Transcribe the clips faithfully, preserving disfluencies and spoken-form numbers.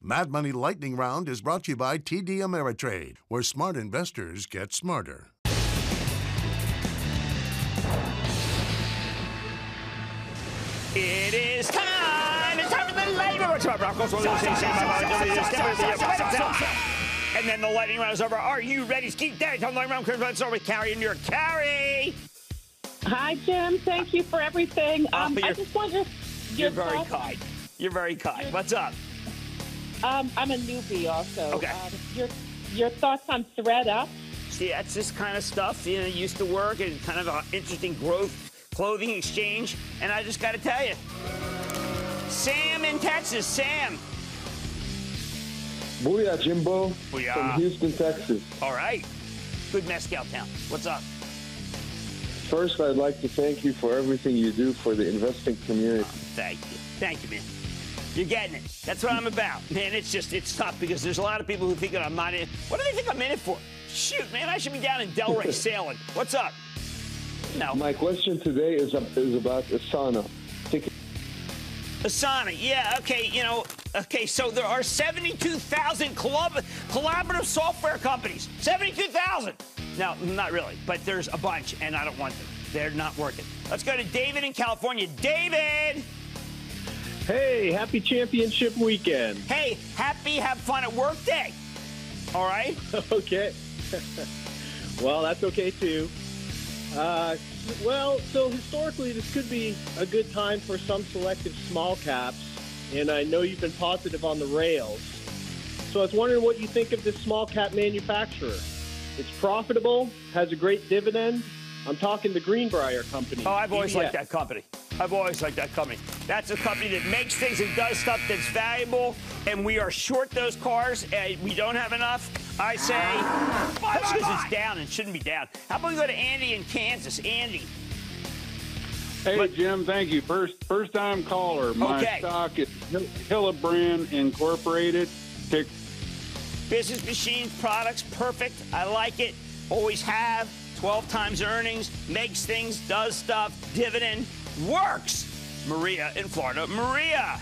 Mad Money Lightning Round is brought to you by T D Ameritrade, where smart investors get smarter. It is time! It's time for the lightning round! And then the lightning round is over. Are you ready? Ski Daddy, time the lightning round. Cramer, let's start with Carrie in New York. Carrie! Hi, Jim. Thank you for everything. Um, I just wonder... You're very kind. You're very kind. What's up? Um, I'm a newbie also. Okay. Um, your, your thoughts on ThredUp? See, that's this kind of stuff, you know, used to work and kind of an interesting growth, clothing exchange. And I just got to tell you, Sam in Texas, Sam. Booyah, Jimbo. Booyah. From Houston, Texas. All right. Good mezcal town. What's up? First, I'd like to thank you for everything you do for the investing community. Oh, thank you. Thank you, man. You're getting it. That's what I'm about. Man, it's just, it's tough because there's a lot of people who think that I'm not in. What do they think I'm in it for? Shoot, man, I should be down in Delray sailing. What's up? No. My question today is, is about Asana. Take Asana, yeah, okay, you know, okay, so there are seventy-two thousand collab collaborative software companies. seventy-two thousand. No, not really, but there's a bunch, and I don't want them. They're not working. Let's go to David in California. David! Hey, happy championship weekend. Hey, happy, have fun at work day. All right? Okay. Well, that's okay, too. Uh, well, so historically, this could be a good time for some selective small caps, and I know you've been positive on the rails. So I was wondering what you think of this small cap manufacturer. It's profitable, has a great dividend. I'm talking the Greenbrier Company. Oh, I've always liked that company. I've always liked that company. That's a company that makes things and does stuff that's valuable, and we are short those cars, and we don't have enough. I say, ah, that's because it's down and shouldn't be down. How about we go to Andy in Kansas? Andy. Hey, but, Jim, thank you. First, first time caller. My okay. stock is Hillenbrand Incorporated. Tick. Business machines, products, perfect. I like it. Always have. twelve times earnings, makes things, does stuff, dividend, works. Maria in Florida. Maria.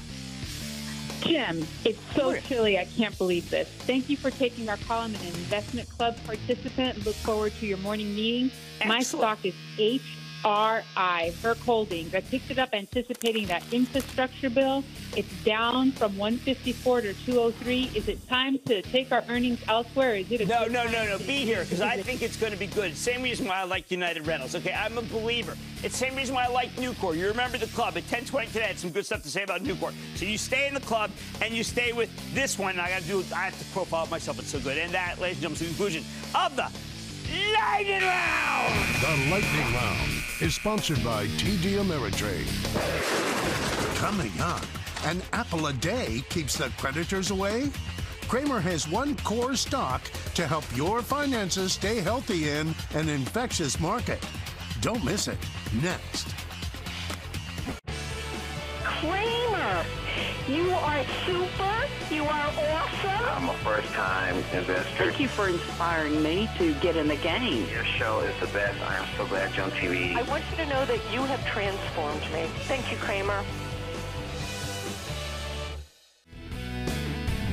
Jim, it's so Maria. chilly. I can't believe this. Thank you for taking our call. I'm an investment club participant. Look forward to your morning meeting. Excellent. My stock is H R I, Herc Holdings. I picked it up anticipating that infrastructure bill. It's down from one fifty-four to two oh three. Is it time to take our earnings elsewhere? Is it a no, no, no, no. Be here because I think it's going to be good. Same reason why I like United Rentals. Okay, I'm a believer. It's the same reason why I like Nucor. You remember the club at ten twenty today. I had some good stuff to say about Nucor. So you stay in the club and you stay with this one. I got to do. I have to profile myself. It's so good. And that, ladies and gentlemen, is the conclusion of the Lightning Round. The Lightning Round is sponsored by T D Ameritrade. Coming up, an apple a day keeps the creditors away? Cramer has one core stock to help your finances stay healthy in an infectious market. Don't miss it. Next. Cramer, you are super. You are awesome. I'm a first-time investor. Thank you for inspiring me to get in the game. Your show is the best. I am so glad you're on T V. I want you to know that you have transformed me. Thank you, Cramer.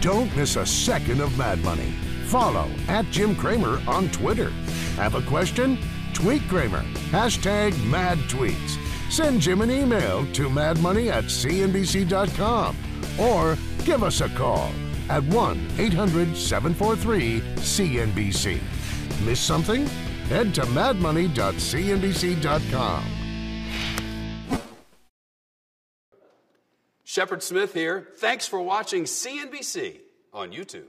Don't miss a second of Mad Money. Follow at Jim Cramer on Twitter. Have a question? Tweet Cramer. Hashtag Mad Tweets. Send Jim an email to mad money at C N B C dot com or give us a call at one eight hundred seven four three C N B C. Miss something? Head to mad money dot C N B C dot com. Shepard Smith here. Thanks for watching C N B C on YouTube.